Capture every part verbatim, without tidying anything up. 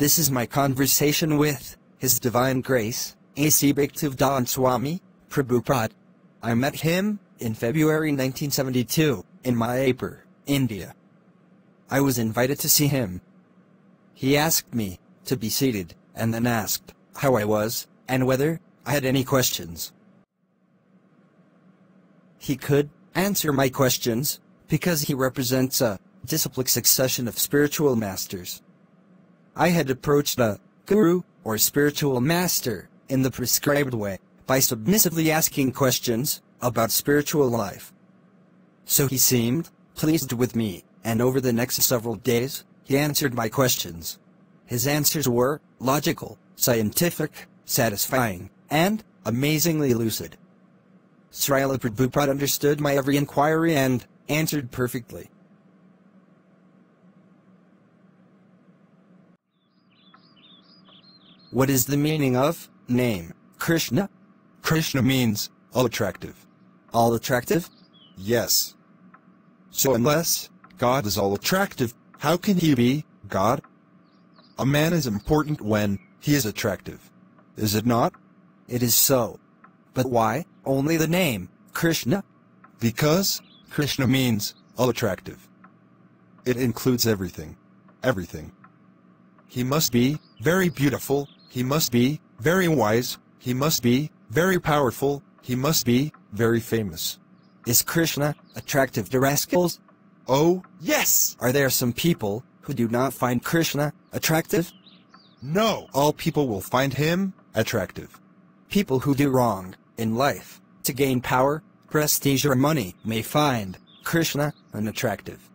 This is my conversation with His Divine Grace, A C Bhaktivedanta Swami Prabhupada. I met him in February nineteen seventy-two in Mayapur, India. I was invited to see him. He asked me to be seated, and then asked how I was, and whether I had any questions. He could answer my questions, because he represents a disciplic succession of spiritual masters. I had approached a guru, or spiritual master, in the prescribed way, by submissively asking questions about spiritual life. So he seemed pleased with me, and over the next several days, he answered my questions. His answers were logical, scientific, satisfying, and amazingly lucid. Srila Prabhupada understood my every inquiry and answered perfectly. What is the meaning of name Krishna? Krishna means all attractive. All attractive? Yes. So unless God is all attractive, how can he be God? A man is important when he is attractive. Is it not? It is so. But why only the name Krishna? Because Krishna means all attractive. It includes everything. Everything. He must be very beautiful, he must be very wise, he must be very powerful, he must be very famous. Is Krishna attractive to rascals? Oh, yes! Are there some people who do not find Krishna attractive? No! All people will find him attractive. People who do wrong in life, to gain power, prestige or money, may find Krishna unattractive,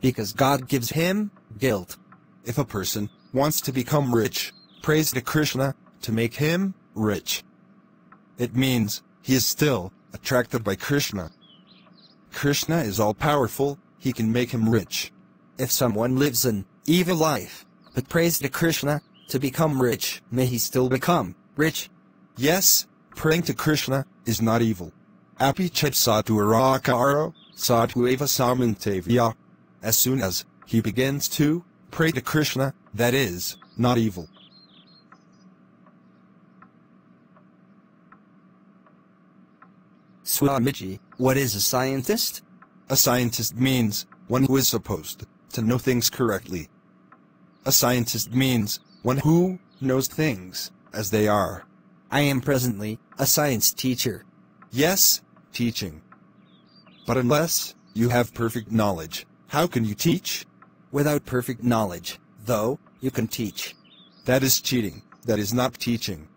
because God gives him guilt. If a person wants to become rich, prays to Krishna to make him rich. It means he is still attracted by Krishna. Krishna is all-powerful, he can make him rich. If someone lives an evil life, but prays to Krishna to become rich, may he still become rich? Yes, praying to Krishna is not evil. Api chet satu rakaro satu eva samantevya. As soon as he begins to pray to Krishna, that is not evil. Swamiji, what is a scientist? A scientist means one who is supposed to know things correctly. A scientist means one who knows things as they are. I am presently a science teacher. Yes, teaching. But unless you have perfect knowledge, how can you teach? Without perfect knowledge, though, you can teach. That is cheating, that is not teaching.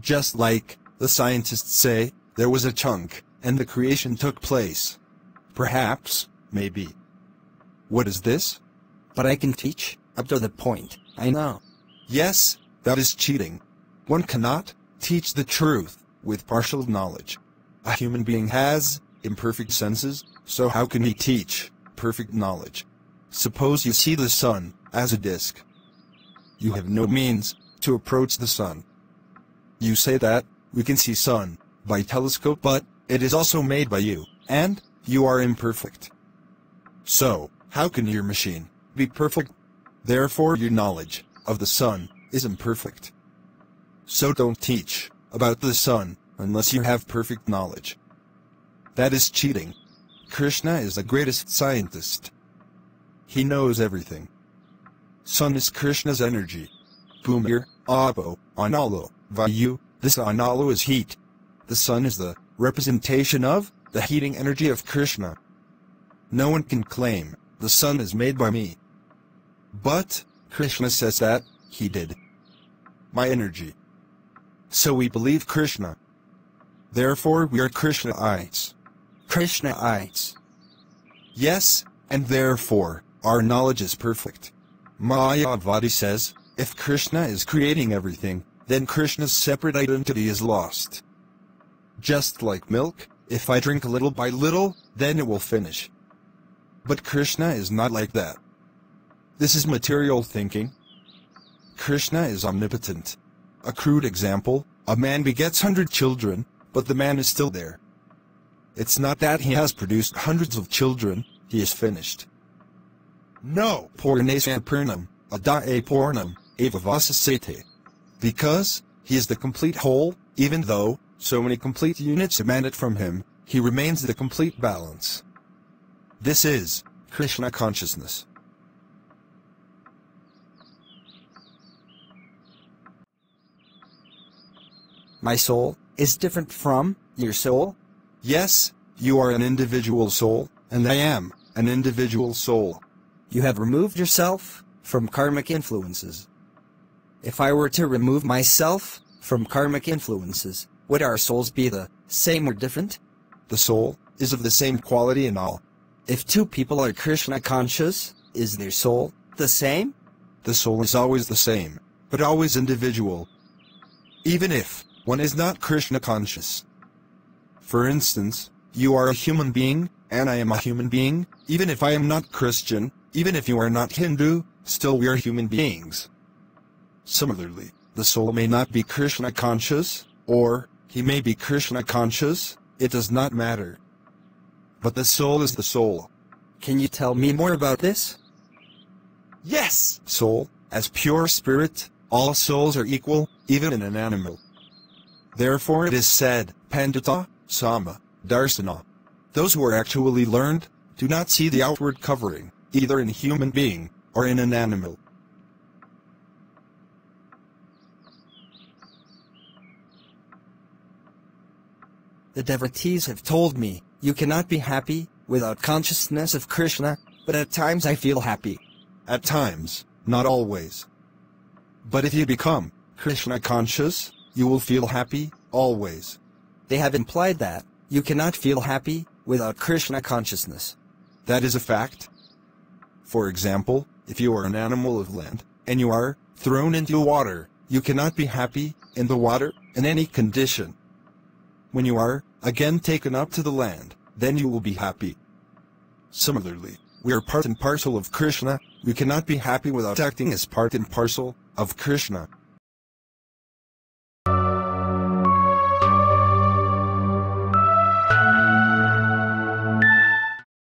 Just like the scientists say, there was a chunk, and the creation took place. Perhaps, maybe. What is this? But I can teach up to the point I know. Yes, that is cheating. One cannot teach the truth with partial knowledge. A human being has imperfect senses, so how can he teach perfect knowledge? Suppose you see the sun as a disk. You have no means to approach the sun. You say that we can see sun by telescope, but it is also made by you, and you are imperfect. So, how can your machine be perfect? Therefore your knowledge of the sun is imperfect. So don't teach about the sun, unless you have perfect knowledge. That is cheating. Krishna is the greatest scientist. He knows everything. Sun is Krishna's energy. Bhumir, Apo, Analo, Vayu, this Analo is heat. The sun is the representation of the heating energy of Krishna. No one can claim, the sun is made by me. But Krishna says that he did. My energy. So we believe Krishna. Therefore we are Krishnaites. Krishnaites. Yes, and therefore, our knowledge is perfect. Mayavadi says, if Krishna is creating everything, then Krishna's separate identity is lost. Just like milk, if I drink little by little, then it will finish. But Krishna is not like that. This is material thinking. Krishna is omnipotent. A crude example, a man begets hundred children, but the man is still there. It's not that he has produced hundreds of children, he is finished. No! Pornasapurnam, adayapurnam, avavasasate. Because he is the complete whole, even though so many complete units emanate from him, he remains the complete balance. This is Krishna consciousness. My soul is different from your soul? Yes, you are an individual soul, and I am an individual soul. You have removed yourself from karmic influences. If I were to remove myself from karmic influences, would our souls be the same or different? The soul is of the same quality in all. If two people are Krishna conscious, is their soul the same? The soul is always the same, but always individual, even if one is not Krishna conscious. For instance, you are a human being, and I am a human being, even if I am not Christian, even if you are not Hindu, still we are human beings. Similarly, the soul may not be Krishna conscious, or he may be Krishna conscious, it does not matter. But the soul is the soul. Can you tell me more about this? Yes! Soul, as pure spirit, all souls are equal, even in an animal. Therefore it is said, Pandita, Sama, Darsana. Those who are actually learned do not see the outward covering, either in a human being or in an animal. The devotees have told me, you cannot be happy without consciousness of Krishna, but at times I feel happy. At times, not always. But if you become Krishna conscious, you will feel happy always. They have implied that you cannot feel happy without Krishna consciousness. That is a fact. For example, if you are an animal of land, and you are thrown into water, you cannot be happy in the water in any condition. When you are again taken up to the land, then you will be happy. Similarly, we are part and parcel of Krishna, we cannot be happy without acting as part and parcel of Krishna.